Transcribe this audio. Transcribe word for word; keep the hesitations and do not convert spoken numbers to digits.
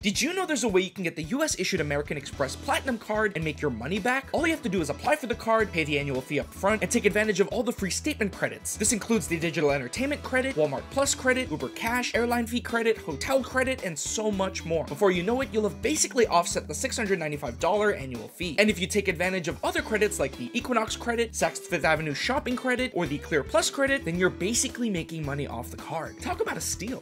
Did you know there's a way you can get the U S issued American Express Platinum Card and make your money back? All you have to do is apply for the card, pay the annual fee up front, and take advantage of all the free statement credits. This includes the digital entertainment credit, Walmart Plus credit, Uber Cash, airline fee credit, hotel credit, and so much more. Before you know it, you'll have basically offset the six hundred ninety-five dollar annual fee. And if you take advantage of other credits like the Equinox credit, Saks Fifth Avenue shopping credit, or the Clear Plus credit, then you're basically making money off the card. Talk about a steal.